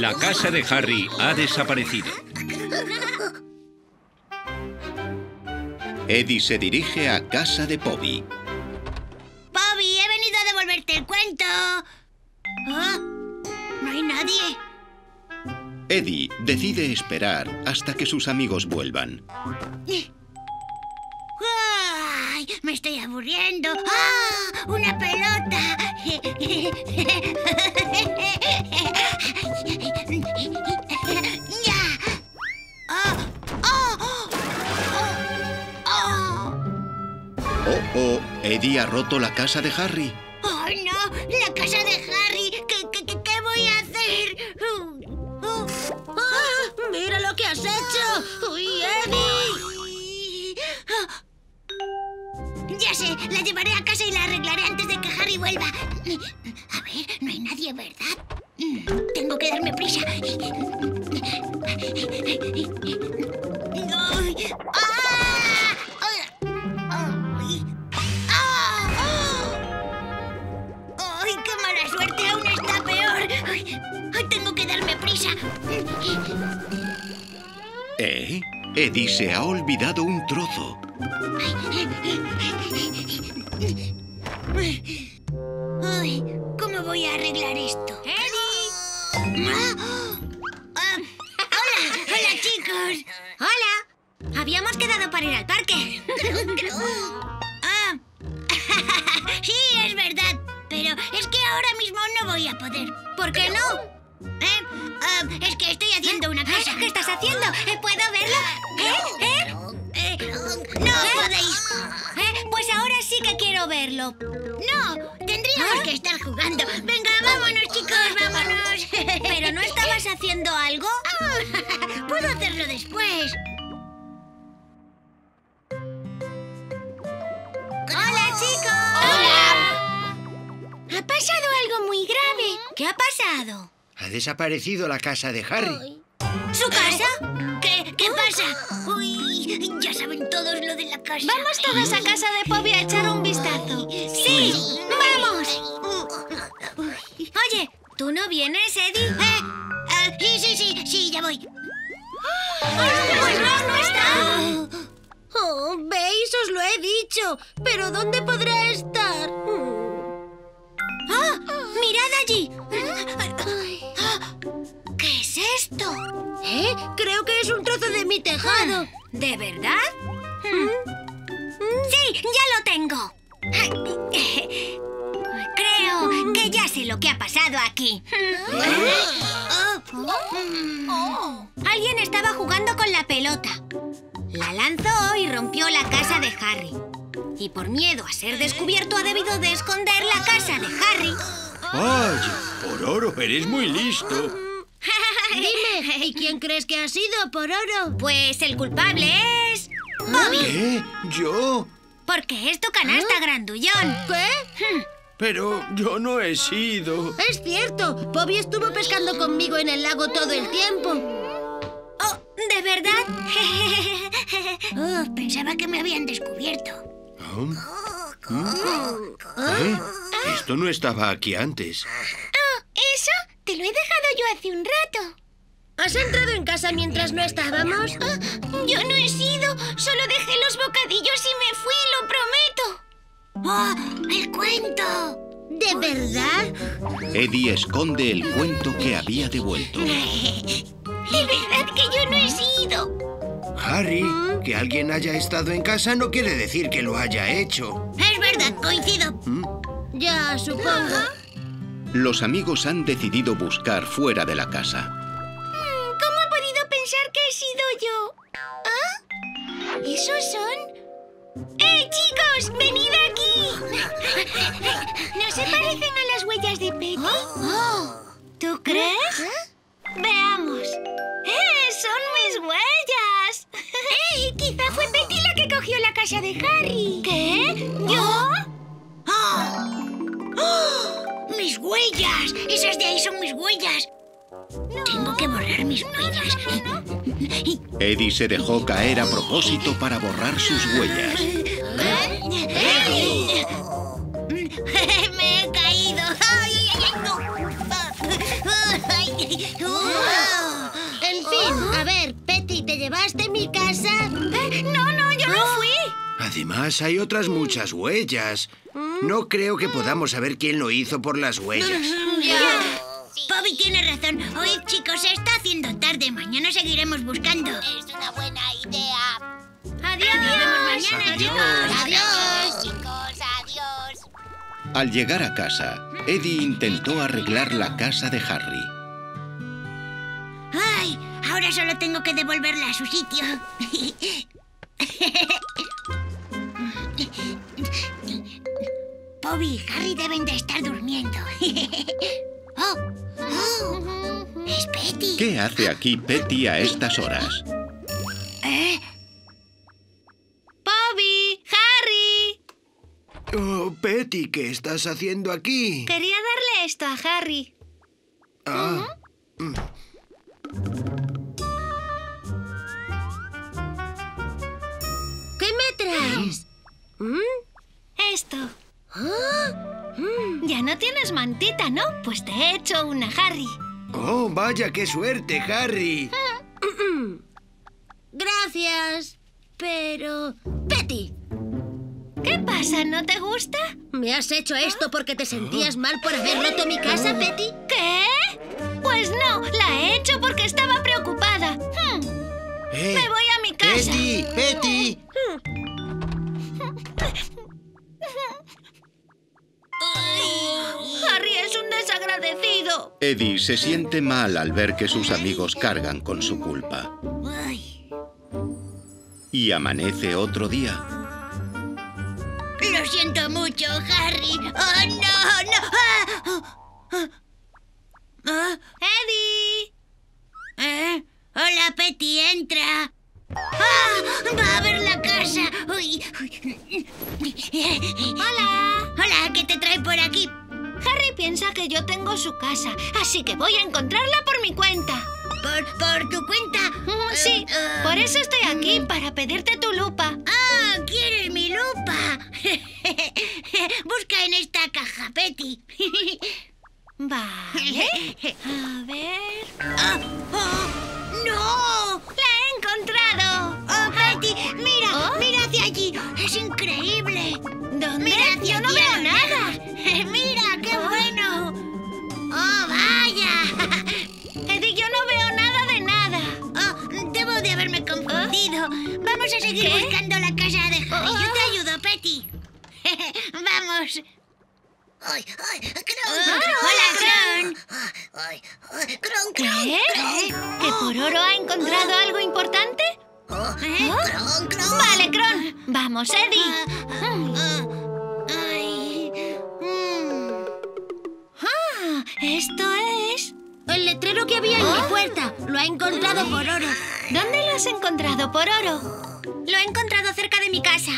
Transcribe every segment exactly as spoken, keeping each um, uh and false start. La casa de Harry ha desaparecido. Eddie se dirige a casa de Bobby. Bobby, he venido a devolverte el cuento. ¿Ah? No hay nadie. Eddie decide esperar hasta que sus amigos vuelvan. ¡Ay! Me estoy aburriendo. ¡Ah! ¡Una pelota! Oh, oh, Eddie ha roto la casa de Harry. ¡Oh, no! ¡La casa de Harry! ¿Qué, qué, qué, qué voy a hacer? Oh, oh. Ah, ¡mira lo que has hecho! ¡Uy, Eddie! Ya sé, la llevaré a casa y la arreglaré antes de que Harry vuelva. A ver, no hay nadie, ¿verdad? Tengo que darme prisa. ¡Ah! ¡Ay, tengo que darme prisa! ¿Eh? Eddie se ha olvidado un trozo. Ay, ¿cómo voy a arreglar esto? ¡Eddie! ¿Ah? Ah, ¡Hola! ¡Hola, chicos! ¡Hola! Habíamos quedado para ir al parque. Ah. Sí, es verdad. Pero es que ahora mismo no voy a poder. ¿Por qué no? ¿Eh? Uh, es que estoy haciendo una cosa. ¿Qué estás haciendo? ¿Puedo verlo? ¿Eh? ¿Eh? Eh, no ¿Eh? podéis. ¿Eh? Pues ahora sí que quiero verlo. No, tendríamos ¿Ah? que estar jugando. Venga, vámonos, chicos, vámonos. ¿Pero no estabas haciendo algo? Puedo hacerlo después. ¡Hola, chicos! Ha pasado algo muy grave. ¿Qué ha pasado? Ha desaparecido la casa de Harry. ¿Su casa? ¿Qué, qué pasa? Uy, ya saben todos lo de la casa. Vamos todos a casa de Poppy a echar un vistazo. ¡Sí! ¡Vamos! Oye, ¿tú no vienes, Eddie? Eh, eh, sí, sí, sí, sí, ya voy. ¡Pues no, no está! Oh, veis, os lo he dicho. ¿Pero dónde podrá estar? ¡Ah! ¡Mirad allí! ¿Qué es esto? ¿Eh? Creo que es un trozo de mi tejado. ¿De verdad? ¡Sí! ¡Ya lo tengo! Creo que ya sé lo que ha pasado aquí. Alguien estaba jugando con la pelota. La lanzó y rompió la casa de Harry. Y por miedo a ser descubierto ha debido de esconder la casa de Harry. ¡Vaya! Pororo, eres muy listo. Dime, ¿y quién crees que ha sido, Pororo? Pues el culpable es... Bobby. ¿Qué? ¿Yo? Porque es tu canasta ¿Ah? grandullón. ¿Qué? Pero yo no he sido. Es cierto, Bobby estuvo pescando conmigo en el lago todo el tiempo. Oh, ¿de verdad? Oh, pensaba que me habían descubierto. ¿Oh? ¿Eh? Esto no estaba aquí antes. Oh, eso te lo he dejado yo hace un rato. ¿Has entrado en casa mientras no estábamos? Oh, yo no he sido. Solo dejé los bocadillos y me fui, lo prometo. ¡Oh, el cuento! ¿De verdad? Eddie esconde el cuento que había devuelto. ¡De verdad que yo no he sido! Harry, ¿Mm? que alguien haya estado en casa no quiere decir que lo haya hecho. Es verdad, coincido. ¿Mm? Ya, supongo. Los amigos han decidido buscar fuera de la casa. ¿Cómo he podido pensar que he sido yo? ¿Ah? ¿Esos son...? ¡Eh, chicos! ¡Venid aquí! ¿No se parecen a las huellas de Petty? Oh. ¿Tú crees? ¿Ah? Veamos. ¡Eh! ¡Son mis huellas! ¡Eh! Quizá fue Petty la que cogió la casa de Harry. ¿Qué? ¿Yo? ¡Oh! ¡Oh! ¡Mis huellas! ¡Esas de ahí son mis huellas! No. Tengo que borrar mis huellas. No, no, no. Eddie se dejó caer a propósito para borrar sus huellas. ¿Eh? ¡Eh! ¡Me he caído! ¡Ay, ay, ay! No. ¡Ay! ¡Oh! detrás de mi casa? ¿Eh? ¡No, no! ¡Yo no fui! Además, hay otras muchas huellas. No creo que podamos saber quién lo hizo por las huellas. Ya. Bobby tiene razón. Hoy, chicos, se está haciendo tarde. Mañana seguiremos buscando. Es una buena idea. Adiós. Adiós. Mañana, adiós. Chicos. Adiós. Chicos, adiós. Al llegar a casa, Eddie intentó arreglar la casa de Harry. Ay, ahora solo tengo que devolverla a su sitio. Bobby y Harry deben de estar durmiendo. Oh, oh, es Petty. ¿Qué hace aquí Petty a estas horas? ¿Eh? ¡Bobby! ¡Harry! Oh, Petty, ¿qué estás haciendo aquí? Quería darle esto a Harry. Ah. Uh-huh. ¿Qué me traes? ¿Mm? Esto. ¿Ah? Ya no tienes mantita, ¿no? Pues te he hecho una, Harry. Oh, vaya, qué suerte, Harry. Gracias, pero... Petty. ¿Qué pasa? ¿No te gusta? ¿Me has hecho esto porque te sentías mal por haber roto mi casa, Petty? ¿Qué? Pues no, la he hecho porque estaba preocupada. Hmm. Eh, Me voy a mi casa. Petty, Petty. Harry es un desagradecido. Eddie se siente mal al ver que sus amigos cargan con su culpa. Ay. Y amanece otro día. Lo siento mucho, Harry. ¡Oh, no, no! ¡Ah! ¿Ah? ¡Eddie! ¿Eh? Hola, Petty, entra. ¡Ah! ¡Va a ver la casa! Uy. ¡Hola! Hola, ¿qué te trae por aquí? Harry piensa que yo tengo su casa, así que voy a encontrarla por mi cuenta. ¿Por, por tu cuenta? Mm, sí, uh, uh, por eso estoy aquí, para pedirte tu lupa. ¡Ah! Oh, ¿quieres mi lupa? Busca en esta caja, Petty. Vale. A ver... Oh, oh, ¡no! ¡La he encontrado! ¡Oh, Petty! ¡Mira! ¿Oh? ¡Mira hacia allí! ¡Es increíble! ¿Dónde? Mira hacia yo no allí, veo nada. ¡Mira! ¡Qué bueno! ¡Oh, vaya! Eddie, yo no veo nada de nada. Oh, debo de haberme confundido. ¿Oh? Vamos a seguir ¿Qué? buscando la casa de Harry. Oh. Yo te ayudo, Petty. ¡Vamos! ¡Ay, ay! ¡Cron! Oh, ¡Hola, Cron! ¡Cron, Cron! ¿Qué? Cron. ¿Que por oro ha encontrado oh. algo importante? Oh. ¿Eh? Cron, Cron. ¡Vale, Cron! ¡Vamos, Eddie! Uh, uh, Esto es... el letrero que había en oh. mi puerta. Lo he encontrado por oro. ¿Dónde lo has encontrado por oro? Lo he encontrado cerca de mi casa.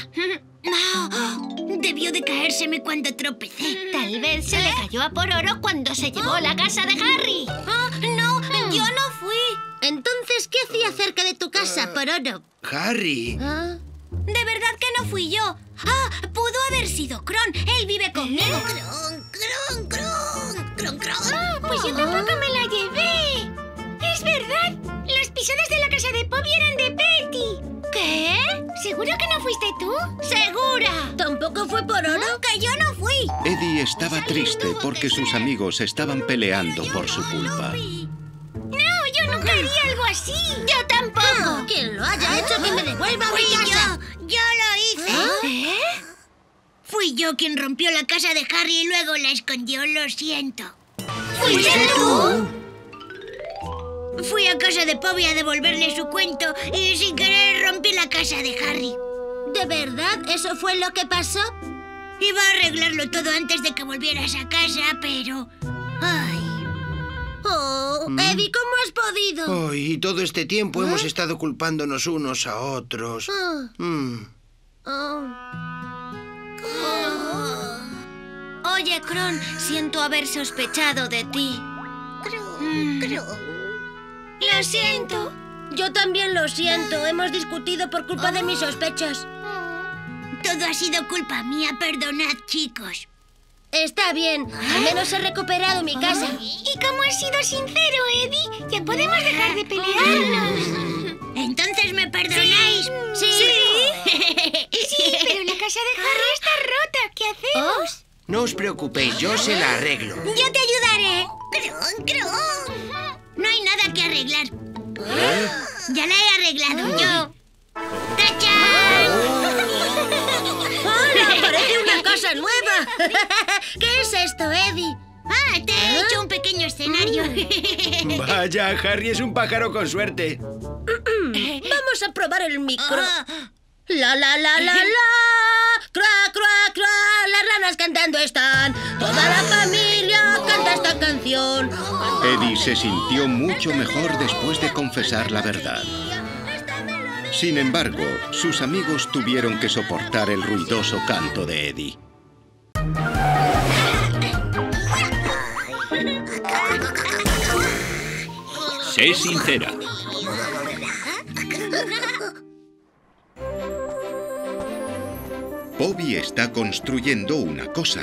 No, debió de caérseme cuando tropecé. Tal vez se ¿Eh? le cayó a por oro cuando se llevó oh. la casa de Harry. Oh, no, hmm. yo no fui. Entonces, ¿qué hacía cerca de tu casa, por oro? Harry. ¿Ah? De verdad que no fui yo. Ah, pudo haber sido Cron. Él vive conmigo. ¿Eh? Cron, Cron, Cron. Cron, Cron. Oh, pues yo tampoco me la llevé. Es verdad, las pisadas de la casa de Poppy eran de Petty. ¿Qué? ¿Seguro que no fuiste tú? ¡Segura! ¿Tampoco fue por oro? ¿Eh? ¡Que yo no fui! Eddie estaba triste porque sus amigos estaban peleando por su culpa. No, yo nunca haría algo así. Yo tampoco. Quien lo haya hecho que me devuelva a mi casa. Yo, yo lo hice. ¿Eh? ¿Eh? Fui yo quien rompió la casa de Harry y luego la escondió, lo siento. ¿Fuiste tú? Fui a casa de Bobby a devolverle su cuento y sin querer rompí la casa de Harry. ¿De verdad? ¿Eso fue lo que pasó? Iba a arreglarlo todo antes de que volvieras a casa, pero... ¡Ay! ¡Oh, ¿Mm? Eddie, cómo has podido! Oh, y todo este tiempo ¿Eh? hemos estado culpándonos unos a otros. Oh. Mm. Oh. Oh. Oye, Cron, siento haber sospechado de ti. Cron, mm. Cron. Lo siento. Yo también lo siento. Hemos discutido por culpa oh. de mis sospechas. Oh. Todo ha sido culpa mía. Perdonad, chicos. Está bien. Al menos he recuperado mi casa. Oh. ¿Y cómo has sido sincero, Eddie? Ya podemos dejar de pelearnos. ¿Entonces me perdonáis? Sí. Sí, sí. Sí, pero la casa de Harry está rota. ¿Qué hacemos? No os preocupéis, yo se la arreglo. Yo te ayudaré. Cron, Cron. No hay nada que arreglar. ¿Eh? Ya la he arreglado yo. ¡Tachán! ¡Hola! ¡Parece una casa nueva! ¿Qué es esto, Eddie? ¡Ah! Te he hecho un pequeño escenario. Vaya, Harry es un pájaro con suerte. Vamos a probar el micro. La, la, la, la, la. Cra, cra, cra. Las ranas cantando están. Toda la familia canta esta canción. Eddie se sintió mucho mejor después de confesar la verdad. Sin embargo, sus amigos tuvieron que soportar el ruidoso canto de Eddie. Sé sincera. Bobby está construyendo una cosa.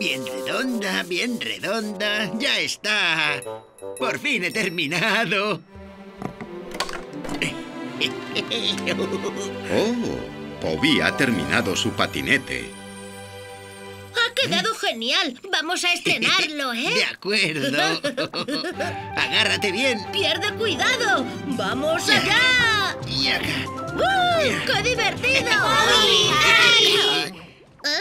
Bien redonda, bien redonda. ¡Ya está! ¡Por fin he terminado! Oh, Bobby ha terminado su patinete. ¡Ha quedado genial! ¡Vamos a estrenarlo, eh! De acuerdo. Agárrate bien. ¡Pierde cuidado! ¡Vamos allá! Y acá. ¡Uy, qué divertido! ¡Ay! ¿Eh?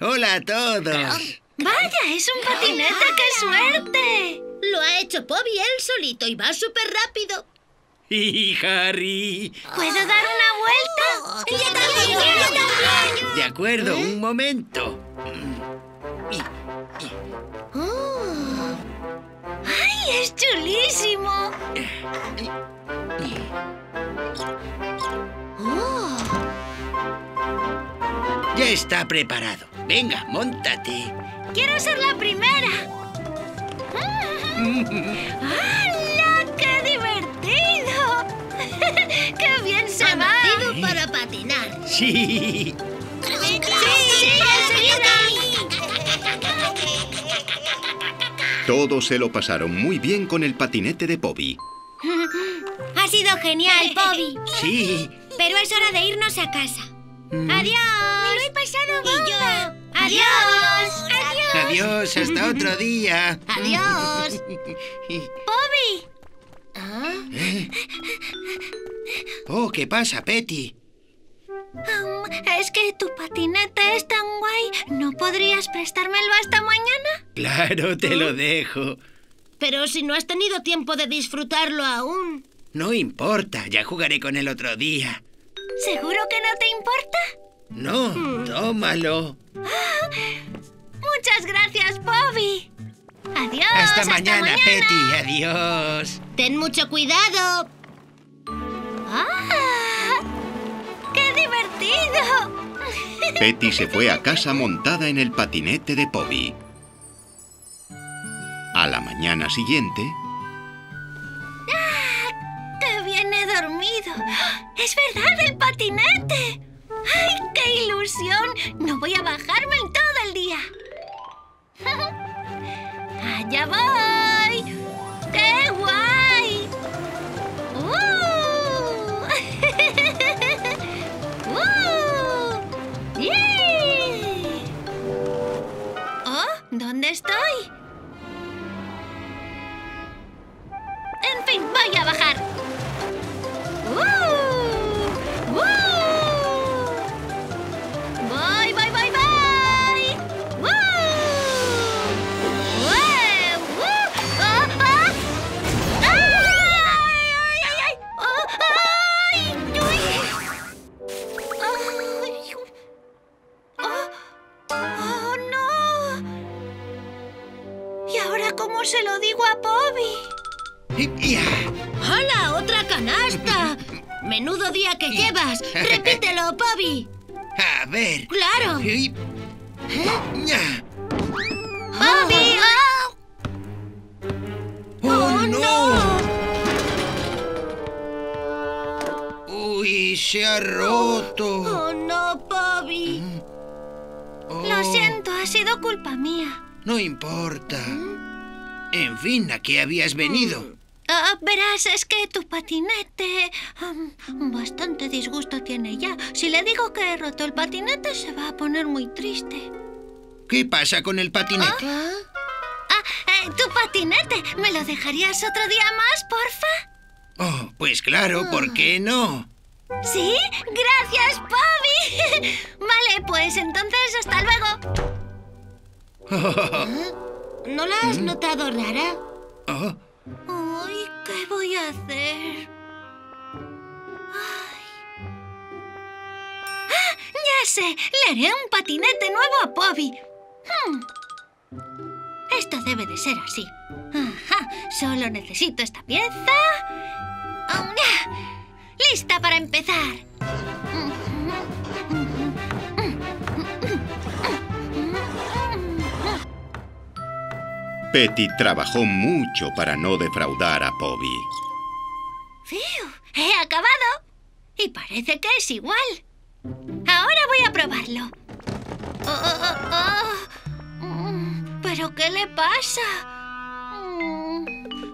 ¡Hola a todos! ¡Vaya, es un patinete! ¡Qué suerte! Lo ha hecho Bobby él solito y va súper rápido. ¡Y Harry! ¿Puedo dar una vuelta? ¡Yo también! ¡Yo también! De acuerdo, ¿Eh? un momento. Oh. ¡Ay, es chulísimo! Oh. Ya está preparado. Venga, móntate. ¡Quiero ser la primera! ¡Hala! ¡Qué divertido! ¡Qué bien se va! Divertido para patinar. Sí. Sí, sí, todos se lo pasaron muy bien con el patinete de Bobby. Ha sido genial, Bobby. Sí. Pero es hora de irnos a casa. Mm. ¡Adiós! Me lo he pasado bomba. Y yo. ¡Adiós! ¡Adiós! ¡Adiós! ¡Hasta otro día! ¡Adiós! ¡Bobby! ¿Ah? ¿Eh? Oh, ¿qué pasa, Petty? Um, es que tu patinete es tan guay. ¿No podrías prestármelo hasta mañana? Claro, te lo dejo. Pero si no has tenido tiempo de disfrutarlo aún. No importa, ya jugaré con él otro día. ¿Seguro que no te importa? No, mm. tómalo. ¡Ah! Muchas gracias, Bobby. Adiós. Hasta, hasta mañana, mañana, Petty. Adiós. Ten mucho cuidado. ¡Ah! ¡Qué divertido! Petty se fue a casa montada en el patinete de Bobby. A la mañana siguiente... ¡Ah! ¡Qué bien he dormido! ¡Es verdad, el patinete! ¡Ay, qué ilusión! ¡No voy a bajarme en todo el día! ¡Allá voy! ¡Qué guay! ¡Uh! ¡Uh! ¡Yeah! ¡Oh! ¿Dónde estoy? En fin, voy a bajar. ¡Uh! ¡Uh! ¡Se lo digo a Bobby! ¡Hola! ¡Otra canasta! ¡Menudo día que llevas! ¡Repítelo, Bobby! A ver... ¡Claro! ¿Eh? ¡Bobby! ¡Oh! ¡Oh, oh no! ¡Uy! ¡Se ha roto! ¡Oh, oh no, Bobby! Oh. Lo siento, ha sido culpa mía. No importa. ¿Mm? En fin, ¿a qué habías venido? Uh, verás, es que tu patinete... Um, bastante disgusto tiene ya. Si le digo que he roto el patinete, se va a poner muy triste. ¿Qué pasa con el patinete? ¿Ah? Ah, eh, tu patinete. ¿Me lo dejarías otro día más, porfa? Oh, pues claro, oh. ¿Por qué no? ¿Sí? ¡Gracias, Bobby! Vale, pues entonces, hasta luego. ¿Ah? ¿No la has ¿Mm? notado rara? Oh. Ay, ¿qué voy a hacer? Ay. ¡Ah! ¡Ya sé! Le haré un patinete nuevo a Bobby. Hmm. Esto debe de ser así. Ajá. Solo necesito esta pieza... Oh, yeah. ¡Lista para empezar! Petty trabajó mucho para no defraudar a Bobby. ¡Fiu! ¡He acabado! Y parece que es igual. Ahora voy a probarlo. Oh, oh, oh. ¿Pero qué le pasa?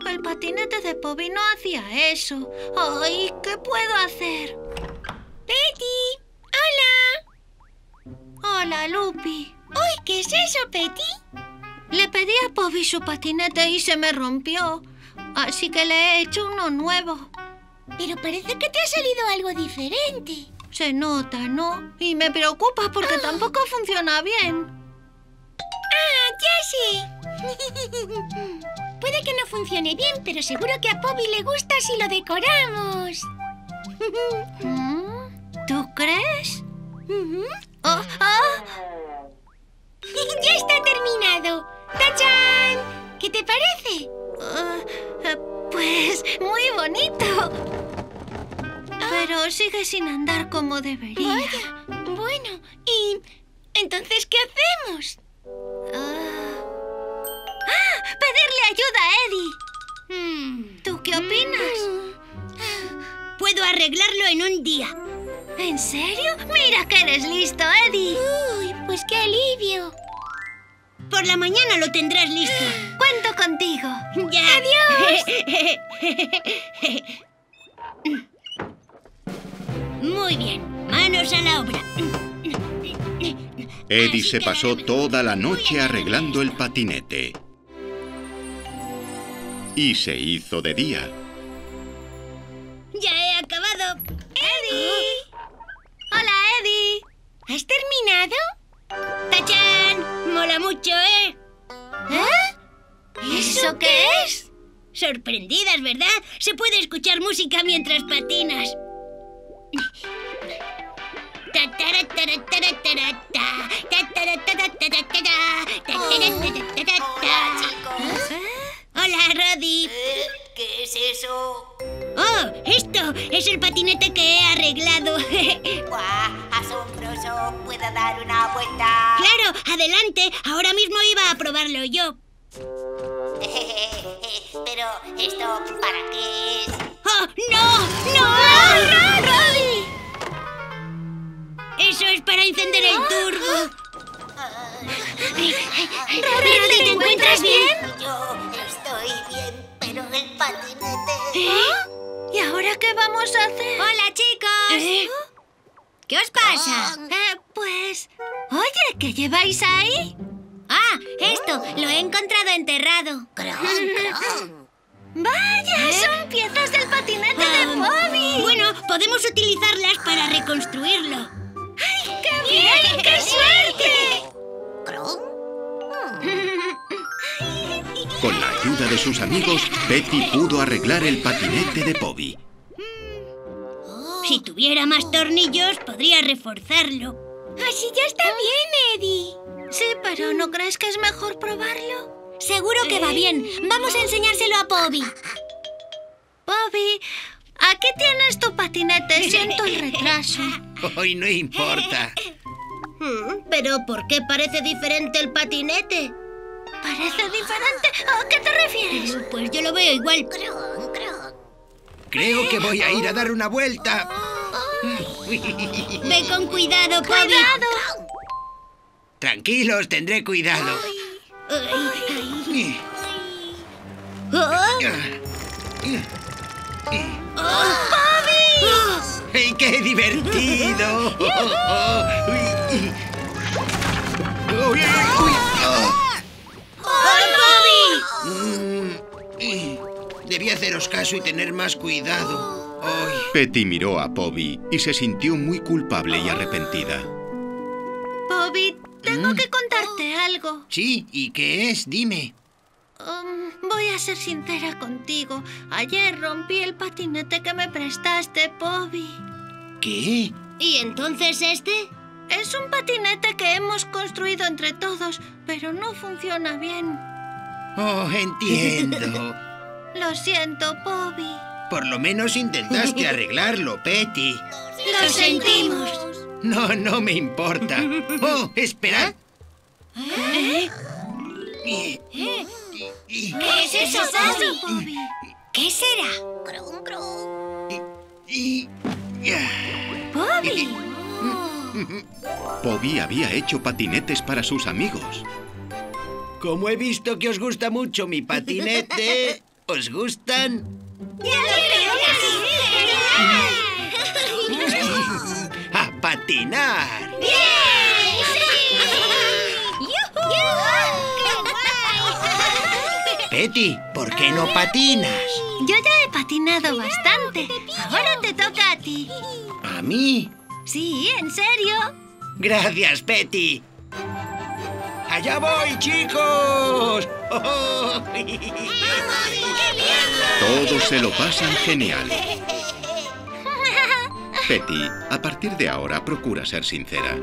El patinete de Bobby no hacía eso. ¡Ay! ¿Qué puedo hacer? ¡Petty! ¡Hola! ¡Hola, Loopy! ¡Uy! ¿Qué es eso, Petty? Le pedí a Bobby su patinete y se me rompió. Así que le he hecho uno nuevo. Pero parece que te ha salido algo diferente. Se nota, ¿no? Y me preocupa porque oh. tampoco funciona bien. ¡Ah, ya sé! Puede que no funcione bien, pero seguro que a Bobby le gusta si lo decoramos. ¿Tú crees? Uh-huh. oh, oh. ¡Ya está terminado! ¡Tachán! ¿Qué te parece? Uh, pues muy bonito. Ah. Pero sigue sin andar como debería. Vaya. Bueno, ¿y entonces qué hacemos? Uh... ¡Ah! ¡Pedirle ayuda a Eddie! Mm. ¿Tú qué opinas? Mm. Puedo arreglarlo en un día. ¿En serio? ¡Mira que eres listo, Eddie! ¡Uy, pues qué alivio! Por la mañana lo tendrás listo. Cuento contigo. Ya. ¡Adiós! Muy bien, manos a la obra. Eddie se pasó toda la noche arreglando el patinete. Y se hizo de día. ¡Ya he acabado! ¡Eddie! ¡Hola, Eddie! ¿Has terminado? ¡Tachán! ¡Mola mucho, eh! ¿Eh? ¿Eso qué es? Sorprendidas, ¿verdad? Se puede escuchar música mientras patinas. Hola, Roddy. ¿Qué es eso? ¡Oh! ¡Esto es el patinete que he arreglado! ¡Guau! ¡Asombroso! ¿Puedo dar una vuelta? ¡Claro! ¡Adelante! Ahora mismo iba a probarlo yo. Pero, ¿esto para qué es? ¡Oh! ¡No! ¡No! ¡No, no, Roddy! ¡Eso es para encender el turbo! ¿Roddy, te encuentras bien? Yo estoy bien, pero el patinete... ¿Eh? ¿Y ahora qué vamos a hacer? ¡Hola, chicos! ¿Eh? ¿Qué os pasa? Oh. Eh, pues... Oye, ¿qué lleváis ahí? Ah, esto, lo he encontrado enterrado. Cron, cron. ¡Vaya! ¿Eh? Son piezas del patinete um, de Bobby. Bueno, podemos utilizarlas para reconstruirlo. ¡Ay, qué bien! ¡Qué suerte! ¿Cron? Con la ayuda de sus amigos, Petty pudo arreglar el patinete de Bobby. Si tuviera más tornillos, podría reforzarlo. Así ya está bien, Eddie. Sí, pero ¿no crees que es mejor probarlo? Seguro que va bien. Vamos a enseñárselo a Bobby. Bobby, aquí tienes tu patinete. Siento el retraso. Hoy no importa. ¿Pero por qué parece diferente el patinete? Parece diferente. ¿A qué te refieres? Pues yo lo veo igual. Creo, creo. Creo que voy a ir a dar una vuelta. Ve con cuidado, Bobby. ¡Cuidado! Tranquilos, tendré cuidado. Ay, ay, ay. ¿Oh? ¡Oh, Bobby! ¡Hey, qué divertido! ¡Hola, Bobby! Debí haceros caso y tener más cuidado. Hoy. Petty miró a Bobby y se sintió muy culpable y arrepentida. Bobby, tengo ¿Mm? que contarte algo. Sí, ¿y qué es? Dime. Um, voy a ser sincera contigo. Ayer rompí el patinete que me prestaste, Bobby. ¿Qué? ¿Y entonces este? Es un patinete que hemos construido entre todos, pero no funciona bien. Oh, entiendo. Lo siento, Bobby. Por lo menos intentaste arreglarlo, Petty. ¡Lo sentimos! No, no me importa. ¡Oh, esperad! ¿Eh? ¿Eh? ¿Eh? ¿Qué es eso, Bobby? ¿Qué será? ¡Cron, cron! ¡Bobby! Bobby había hecho patinetes para sus amigos. Como he visto que os gusta mucho mi patinete... ¿Os gustan? ¡Ya lo creo que sí! ¡A patinar! ¡Bien! ¡Sí! ¡Yuhu! ¡Qué guay! Petty, ¿por qué no patinas? Yo ya he patinado bastante. Ahora te toca a ti. ¿A mí? Sí, en serio. Gracias, Petty. ¡Allá voy, chicos! ¡Oh, oh! Todos se lo pasan genial. Petty, a partir de ahora procura ser sincera.